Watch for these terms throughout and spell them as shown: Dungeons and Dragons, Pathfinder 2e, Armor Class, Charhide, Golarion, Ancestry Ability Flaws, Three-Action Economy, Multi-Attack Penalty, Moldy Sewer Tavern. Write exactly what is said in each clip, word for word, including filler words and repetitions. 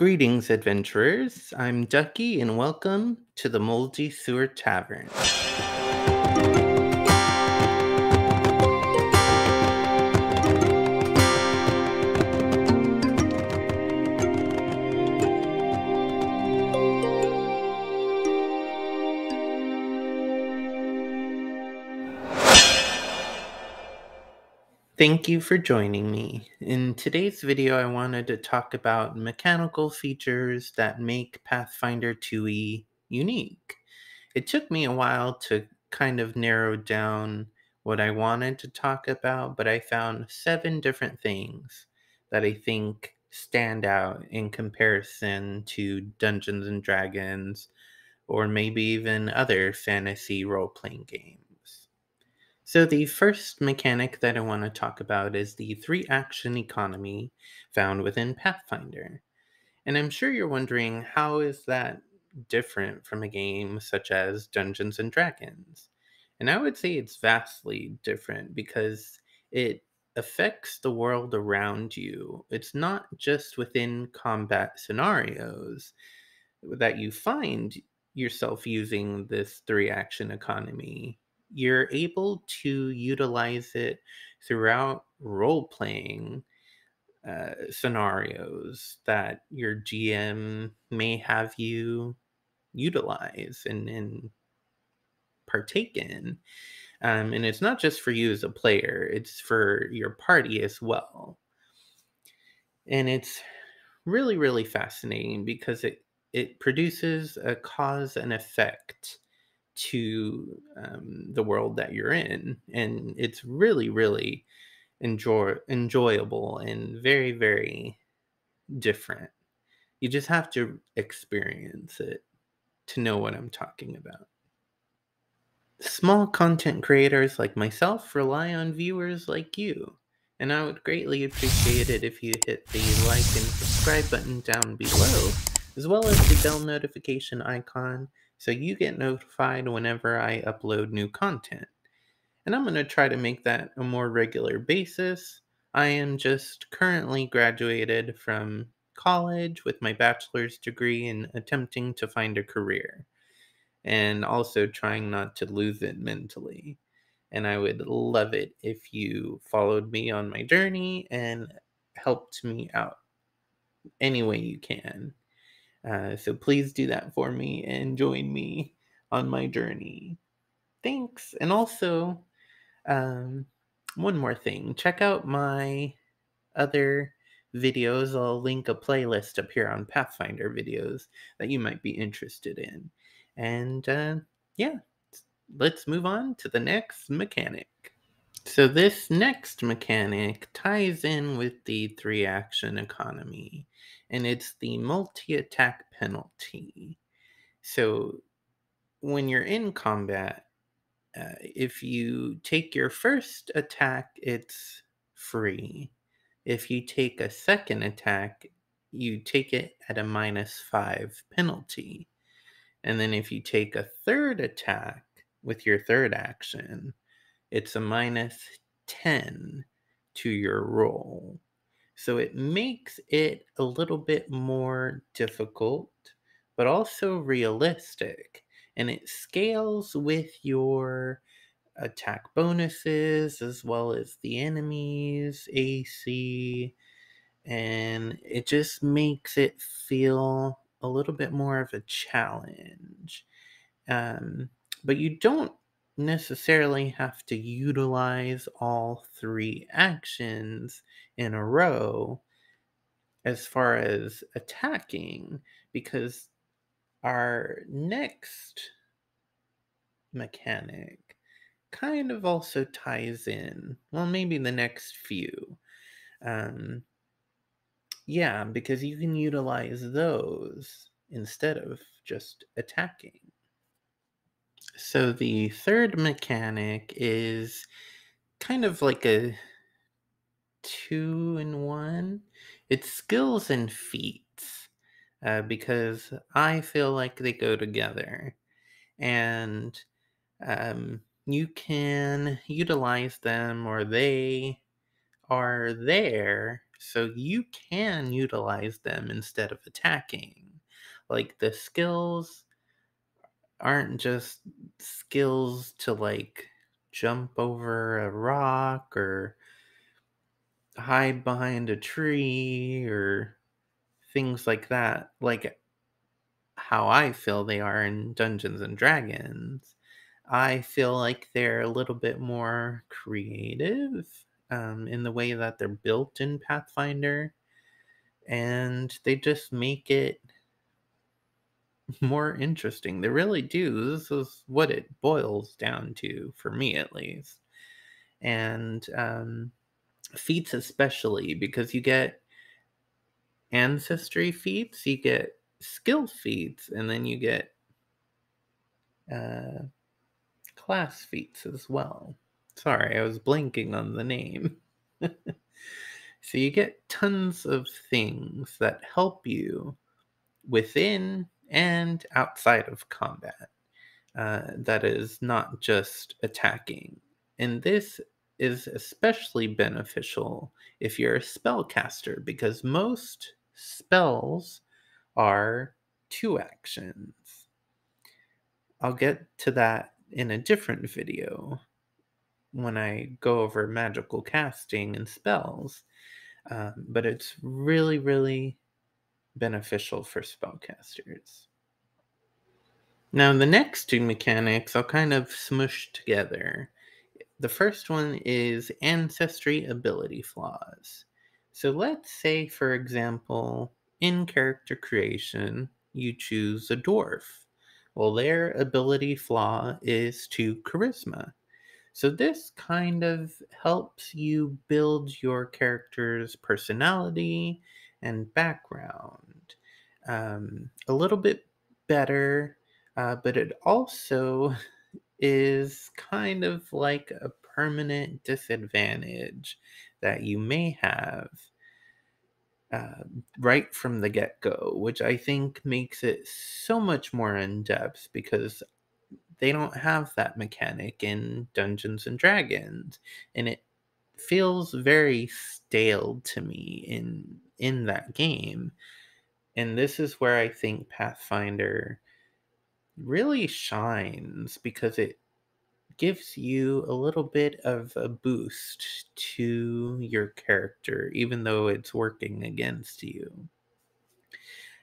Greetings, adventurers. I'm Ducky, and welcome to the Moldy Sewer Tavern. Thank you for joining me. In today's video, I wanted to talk about mechanical features that make Pathfinder two E unique. It took me a while to kind of narrow down what I wanted to talk about, but I found seven different things that I think stand out in comparison to Dungeons and Dragons, or maybe even other fantasy role-playing games. So the first mechanic that I want to talk about is the three-action economy found within Pathfinder. And I'm sure you're wondering, how is that different from a game such as Dungeons and Dragons? And I would say it's vastly different because it affects the world around you. It's not just within combat scenarios that you find yourself using this three-action economy. You're able to utilize it throughout role-playing uh, scenarios that your G M may have you utilize and, and partake in. Um, and it's not just for you as a player, it's for your party as well. And it's really, really fascinating because it, it produces a cause and effect to um, the world that you're in, and it's really really enjoy enjoyable and very very different. You just have to experience it to know what I'm talking about. Small content creators like myself rely on viewers like you, and I would greatly appreciate it if you hit the like and subscribe button down below, as well as the bell notification icon, so you get notified whenever I upload new content. And I'm going to try to make that a more regular basis. I am just currently graduated from college with my bachelor's degree and attempting to find a career, and also trying not to lose it mentally. And I would love it if you followed me on my journey and helped me out any way you can. Uh, so please do that for me and join me on my journey. Thanks. And also, um, one more thing. Check out my other videos. I'll link a playlist up here on Pathfinder videos that you might be interested in. And uh, yeah, let's move on to the next mechanic. So this next mechanic ties in with the three-action economy, and it's the multi-attack penalty. So when you're in combat, uh, if you take your first attack, it's free. If you take a second attack, you take it at a minus five penalty. And then if you take a third attack with your third action, it's a minus ten to your roll. So it makes it a little bit more difficult, but also realistic. And it scales with your attack bonuses, as well as the enemy's A C. And it just makes it feel a little bit more of a challenge. Um, but you don't necessarily have to utilize all three actions in a row as far as attacking, because our next mechanic kind of also ties in, well, maybe the next few. Um, yeah, because you can utilize those instead of just attacking. So the third mechanic is kind of like a two-in-one. It's skills and feats, uh, because I feel like they go together. And um, you can utilize them, or they are there so you can utilize them instead of attacking. Like, the skills aren't just skills to, like, jump over a rock or hide behind a tree or things like that, like how I feel they are in Dungeons and Dragons. I feel like they're a little bit more creative um, in the way that they're built in Pathfinder, and they just make it more interesting. They really do. This is what it boils down to, for me at least. And um, feats especially, because you get ancestry feats, you get skill feats, and then you get uh, class feats as well. Sorry, I was blanking on the name. So you get tons of things that help you within and outside of combat. Uh, that is not just attacking. And this is especially beneficial if you're a spellcaster, because most spells are two actions. I'll get to that in a different video when I go over magical casting and spells, um, but it's really, really beneficial for spellcasters. Now, the next two mechanics I'll kind of smush together. The first one is Ancestry Ability Flaws. So let's say, for example, in character creation, you choose a dwarf. Well, their ability flaw is to charisma. So this kind of helps you build your character's personality and background um, a little bit better, uh, but it also is kind of like a permanent disadvantage that you may have uh, right from the get-go, which I think makes it so much more in-depth, because they don't have that mechanic in Dungeons and Dragons, and it feels very stale to me in in that game. And this is where I think Pathfinder really shines, because it gives you a little bit of a boost to your character, even though it's working against you.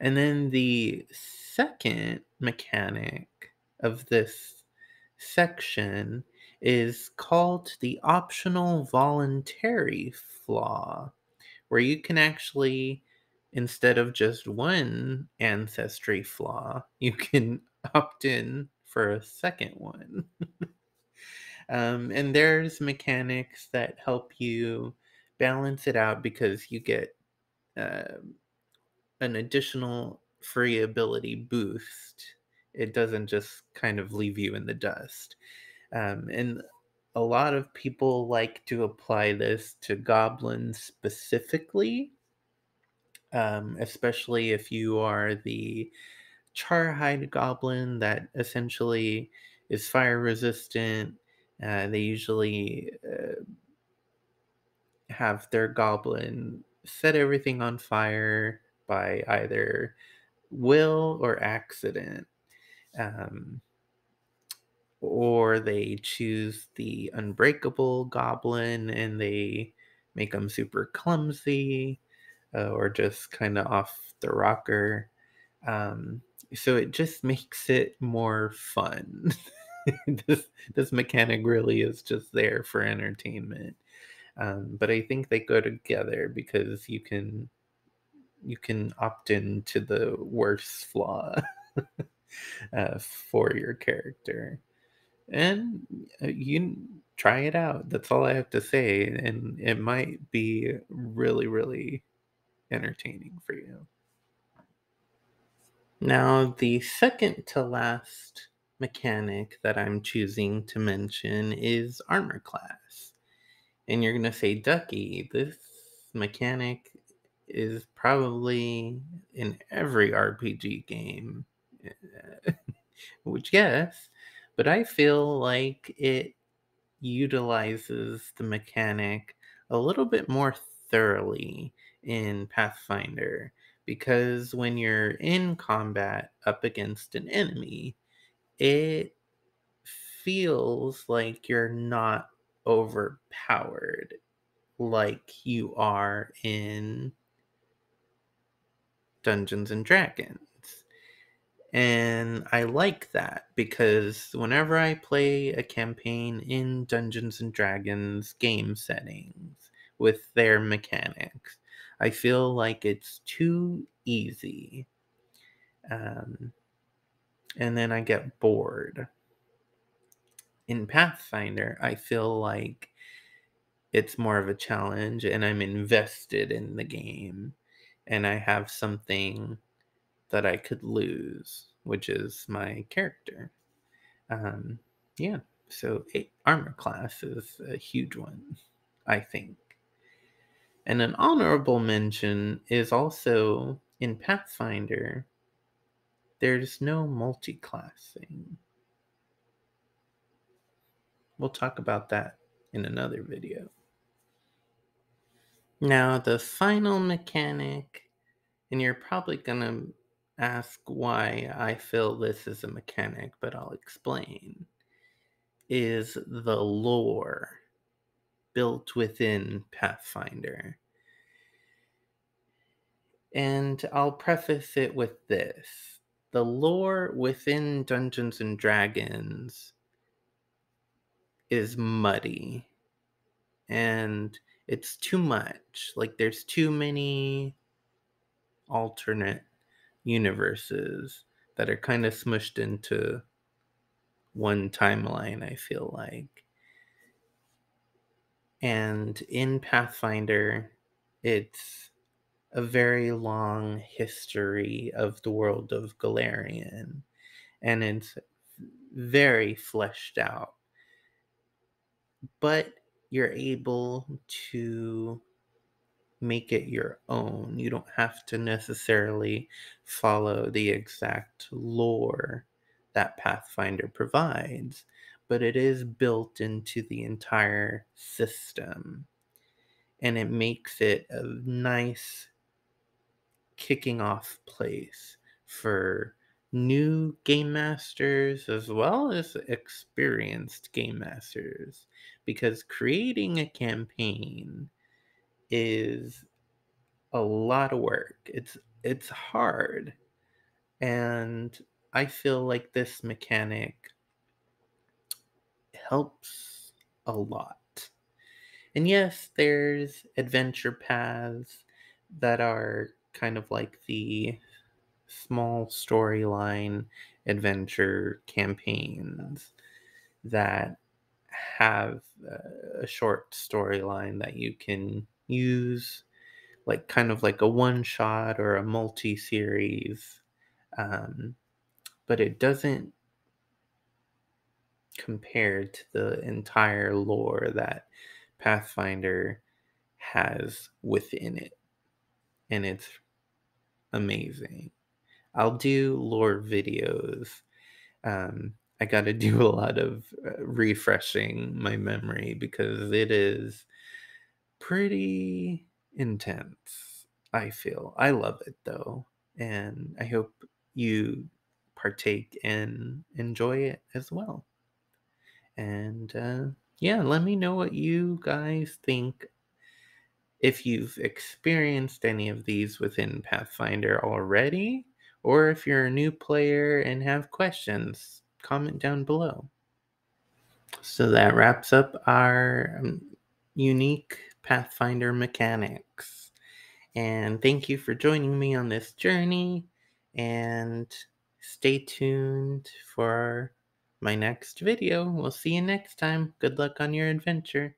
And then the second mechanic of this section is called the optional voluntary flaw, where you can actually, instead of just one ancestry flaw, you can opt in for a second one. um, and there's mechanics that help you balance it out, because you get uh, an additional free ability boost. It doesn't just kind of leave you in the dust. Um, and a lot of people like to apply this to goblins specifically, um, especially if you are the Charhide goblin that essentially is fire resistant. Uh, they usually uh, have their goblin set everything on fire by either will or accident. Um, or they choose the unbreakable goblin and they make them super clumsy uh, or just kind of off the rocker. Um, So it just makes it more fun. this, this mechanic really is just there for entertainment. Um, but I think they go together, because you can you can opt in to the worst flaw uh, for your character. And you try it out. That's all I have to say. And it might be really, really entertaining for you. Now, the second to last mechanic that I'm choosing to mention is Armor Class. And you're going to say, Ducky, this mechanic is probably in every R P G game. Which, yes, but I feel like it utilizes the mechanic a little bit more thoroughly in Pathfinder, because when you're in combat up against an enemy, it feels like you're not overpowered like you are in Dungeons and Dragons. And I like that, because whenever I play a campaign in Dungeons and Dragons game settings with their mechanics, I feel like it's too easy. Um, and then I get bored. In Pathfinder, I feel like it's more of a challenge, and I'm invested in the game, and I have something that I could lose, which is my character. Um, yeah, so it, armor class is a huge one, I think. And an honorable mention is also in Pathfinder, there's no multi-classing. We'll talk about that in another video. Now, the final mechanic, and you're probably going to ask why I feel this is a mechanic, but I'll explain, is the lore built within Pathfinder. And I'll preface it with this. The lore within Dungeons and Dragons is muddy, and it's too much. Like, there's too many alternate universes that are kind of smushed into one timeline, I feel like. And in Pathfinder, it's a very long history of the world of Golarion, and it's very fleshed out. But you're able to make it your own. You don't have to necessarily follow the exact lore that Pathfinder provides, but it is built into the entire system, and it makes it a nice kicking off place for new game masters as well as experienced game masters, because creating a campaign is a lot of work. It's it's hard. And I feel like this mechanic helps a lot. And yes, there's adventure paths that are kind of like the small storyline adventure campaigns that have a short storyline that you can use, like kind of like a one-shot or a multi-series, um, but it doesn't compare to the entire lore that Pathfinder has within it, and it's amazing. I'll do lore videos. Um, I got to do a lot of refreshing my memory, because it is pretty intense, I feel. I love it, though, and I hope you partake and enjoy it as well. And, uh, yeah, let me know what you guys think. If you've experienced any of these within Pathfinder already, or if you're a new player and have questions, comment down below. So that wraps up our um, unique Pathfinder mechanics. And thank you for joining me on this journey, and stay tuned for my next video. We'll see you next time. Good luck on your adventure.